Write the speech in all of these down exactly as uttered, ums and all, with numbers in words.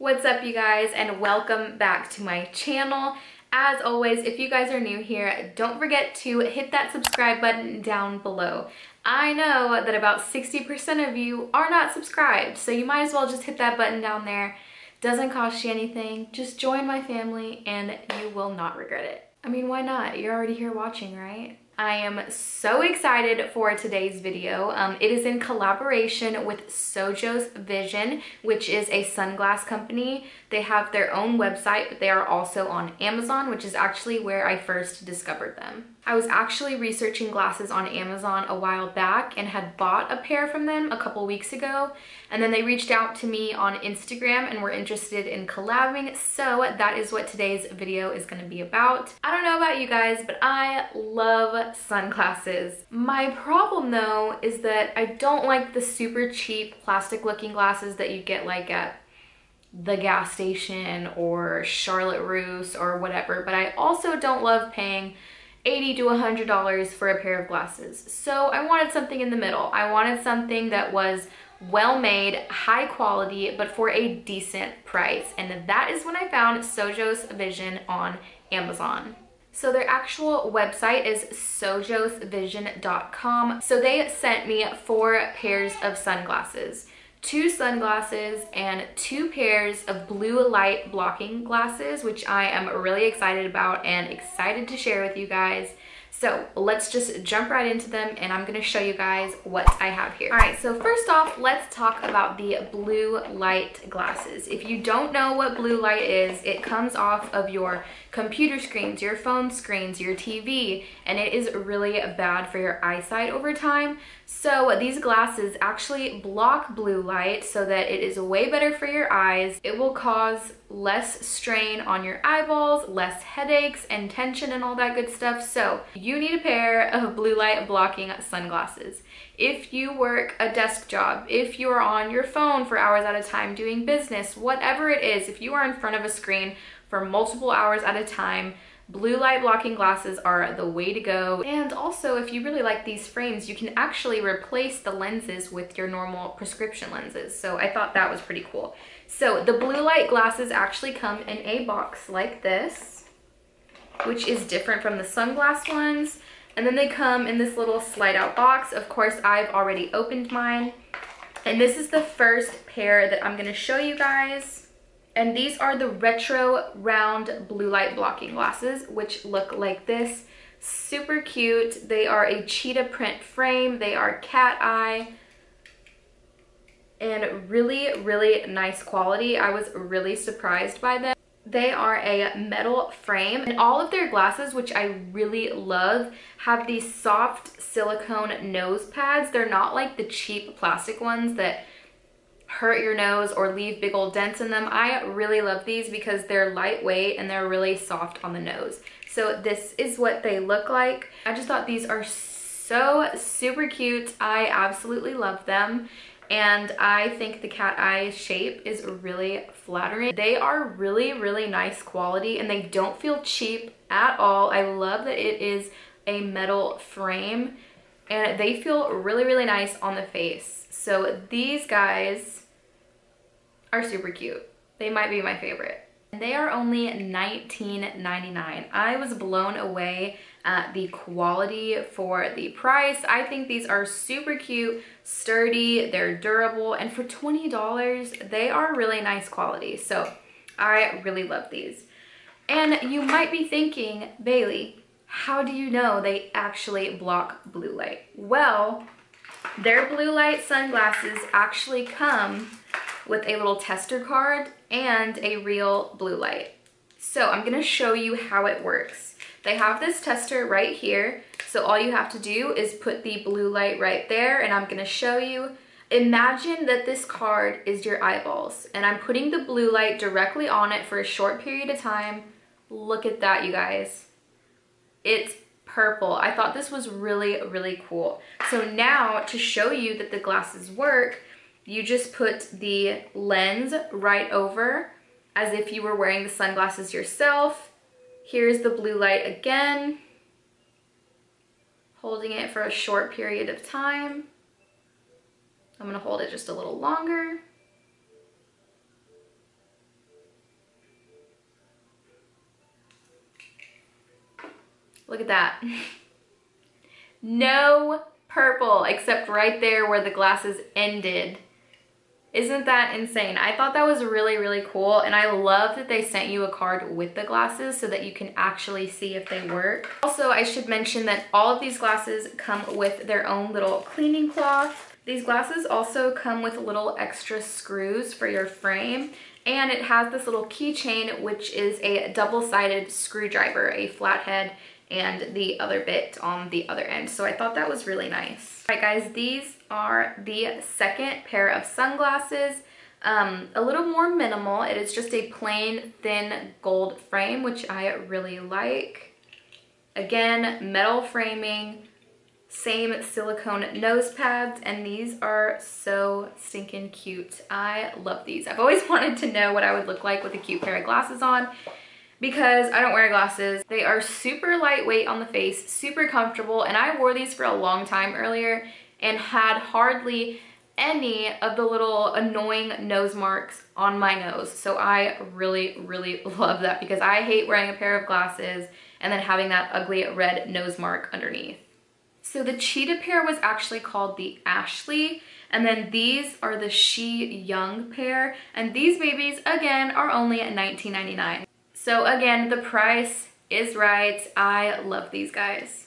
What's up, you guys, and welcome back to my channel. As always, if you guys are new here, don't forget to hit that subscribe button down below. I know that about sixty percent of you are not subscribed, so you might as well just hit that button down there. Doesn't cost you anything. Just join my family and you will not regret it. I mean, why not? You're already here watching, right? I am so excited for today's video. Um, it is in collaboration with SOJOS Vision, which is a sunglass company. They have their own website, but they are also on Amazon, which is actually where I first discovered them. I was actually researching glasses on Amazon a while back and had bought a pair from them a couple weeks ago. And then they reached out to me on Instagram and were interested in collabing. So that is what today's video is going to be about. I don't know about you guys, but I love sunglasses. My problem though is that I don't like the super cheap plastic looking glasses that you get like at the gas station or Charlotte Russe or whatever. But I also don't love paying eighty to a hundred dollars for a pair of glasses. So I wanted something in the middle. I wanted something that was well-made, high quality, but for a decent price. And that is when I found SOJOS Vision on Amazon. So their actual website is sojos vision dot com. So they sent me four pairs of sunglasses. Two sunglasses and two pairs of blue light blocking glasses, which I am really excited about and excited to share with you guys. So let's just jump right into them and I'm gonna show you guys what I have here. All right, so first off, let's talk about the blue light glasses. If you don't know what blue light is, it comes off of your computer screens, your phone screens, your T V, and it is really bad for your eyesight over time. So these glasses actually block blue light so that it is way better for your eyes. It will cause less strain on your eyeballs, less headaches and tension and all that good stuff. So you need a pair of blue light blocking sunglasses. If you work a desk job, if you are on your phone for hours at a time doing business, whatever it is, if you are in front of a screen for multiple hours at a time, blue light blocking glasses are the way to go. And also, if you really like these frames, you can actually replace the lenses with your normal prescription lenses. So I thought that was pretty cool. So the blue light glasses actually come in a box like this, which is different from the sunglass ones. And then they come in this little slide out box. Of course, I've already opened mine. And this is the first pair that I'm gonna show you guys. And these are the retro round blue light blocking glasses, which look like this. Super cute. They are a cheetah print frame. They are cat eye and really, really nice quality. I was really surprised by them. They are a metal frame, and all of their glasses, which I really love, have these soft silicone nose pads. They're not like the cheap plastic ones that hurt your nose or leave big old dents in them. I really love these because they're lightweight and they're really soft on the nose. So this is what they look like. I just thought these are so super cute. I absolutely love them. And I think the cat eye shape is really flattering. They are really, really nice quality and they don't feel cheap at all. I love that it is a metal frame and they feel really, really nice on the face. So these guys are super cute. They might be my favorite. They are only nineteen ninety-nine. I was blown away at the quality for the price. I think these are super cute, sturdy, they're durable, and for twenty dollars, they are really nice quality. So I really love these. And you might be thinking, Bailey, how do you know they actually block blue light? Well, their blue light sunglasses actually come with a little tester card and a real blue light. So I'm gonna show you how it works. They have this tester right here. So all you have to do is put the blue light right there and I'm gonna show you. Imagine that this card is your eyeballs and I'm putting the blue light directly on it for a short period of time. Look at that, you guys. It's purple. I thought this was really, really cool. So now to show you that the glasses work, you just put the lens right over as if you were wearing the sunglasses yourself. Here's the blue light again, holding it for a short period of time. I'm gonna hold it just a little longer. Look at that. No purple, except right there where the glasses ended. Isn't that insane? I thought that was really, really cool. And I love that they sent you a card with the glasses so that you can actually see if they work. Also, I should mention that all of these glasses come with their own little cleaning cloth. These glasses also come with little extra screws for your frame. And it has this little keychain, which is a double-sided screwdriver, a flathead, and the other bit on the other end. So I thought that was really nice. All right, guys, these are the second pair of sunglasses. Um, a little more minimal. It is just a plain, thin gold frame, which I really like. Again, metal framing, same silicone nose pads, and these are so stinking cute. I love these. I've always wanted to know what I would look like with a cute pair of glasses on, because I don't wear glasses. They are super lightweight on the face, super comfortable, and I wore these for a long time earlier and had hardly any of the little annoying nose marks on my nose. So I really, really love that, because I hate wearing a pair of glasses and then having that ugly red nose mark underneath. So the cheetah pair was actually called the Ashley, and then these are the She Young pair, and these babies, again, are only nineteen ninety-nine. So again, the price is right. I love these guys.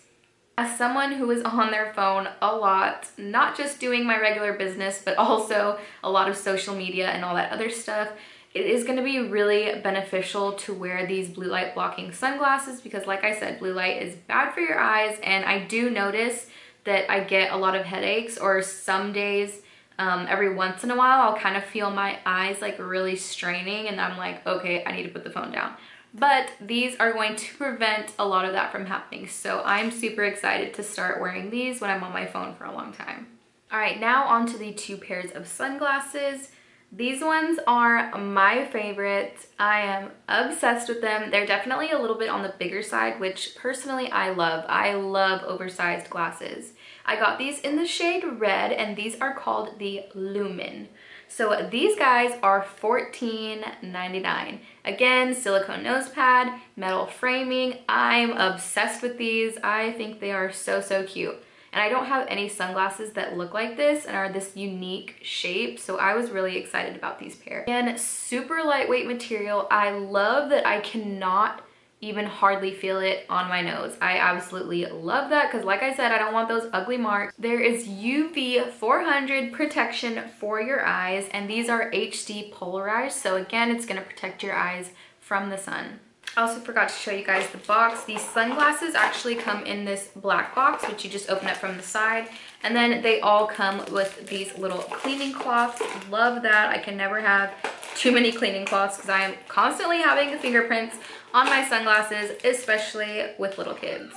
As someone who is on their phone a lot, not just doing my regular business, but also a lot of social media and all that other stuff, it is going to be really beneficial to wear these blue light blocking sunglasses, because like I said, blue light is bad for your eyes, and I do notice that I get a lot of headaches, or some days, Um, every once in a while, I'll kind of feel my eyes like really straining, and I'm like, okay, I need to put the phone down. But these are going to prevent a lot of that from happening. So I'm super excited to start wearing these when I'm on my phone for a long time. All right, now on to the two pairs of sunglasses. These ones are my favorite. I am obsessed with them. They're definitely a little bit on the bigger side, which personally I love. I love oversized glasses. I got these in the shade red, and these are called the Lumen. So these guys are fourteen ninety-nine. Again, silicone nose pad, metal framing. I'm obsessed with these. I think they are so, so cute. And I don't have any sunglasses that look like this and are this unique shape, so I was really excited about these pair. And super lightweight material. I love that I cannot even hardly feel it on my nose. I absolutely love that, because like I said, I don't want those ugly marks. There is U V four hundred protection for your eyes, and these are H D polarized, so again, it's gonna protect your eyes from the sun. I also forgot to show you guys the box. These sunglasses actually come in this black box, which you just open up from the side, and then they all come with these little cleaning cloths. Love that. I can never have too many cleaning cloths, because I am constantly having fingerprints on my sunglasses, especially with little kids.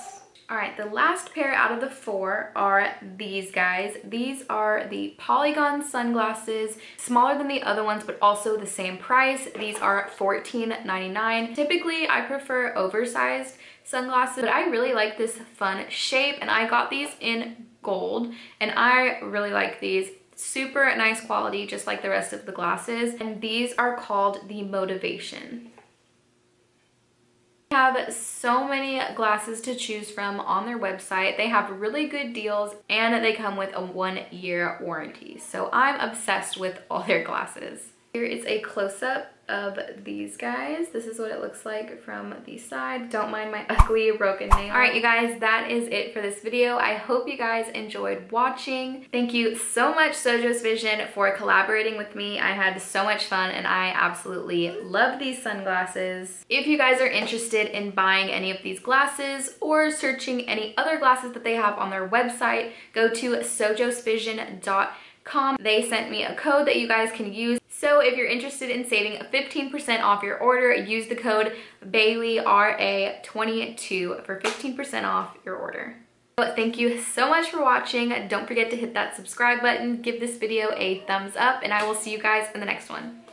All right, the last pair out of the four are these guys. These are the Polygon sunglasses, smaller than the other ones, but also the same price. These are fourteen ninety-nine. Typically, I prefer oversized sunglasses, but I really like this fun shape, and I got these in gold, and I really like these. Super nice quality, just like the rest of the glasses, and these are called the Motivation. They have so many glasses to choose from on their website. They have really good deals, and they come with a one-year warranty, so I'm obsessed with all their glasses. Here is a close-up of these guys. This is what it looks like from the side. Don't mind my ugly broken nail. All right, you guys, that is it for this video. I hope you guys enjoyed watching. Thank you so much, SOJOS Vision, for collaborating with me. I had so much fun, and I absolutely love these sunglasses. If you guys are interested in buying any of these glasses or searching any other glasses that they have on their website, go to sojos vision dot com. They sent me a code that you guys can use. So if you're interested in saving fifteen percent off your order, use the code Baileyra twenty-two for fifteen percent off your order. So thank you so much for watching. Don't forget to hit that subscribe button, give this video a thumbs up, and I will see you guys in the next one.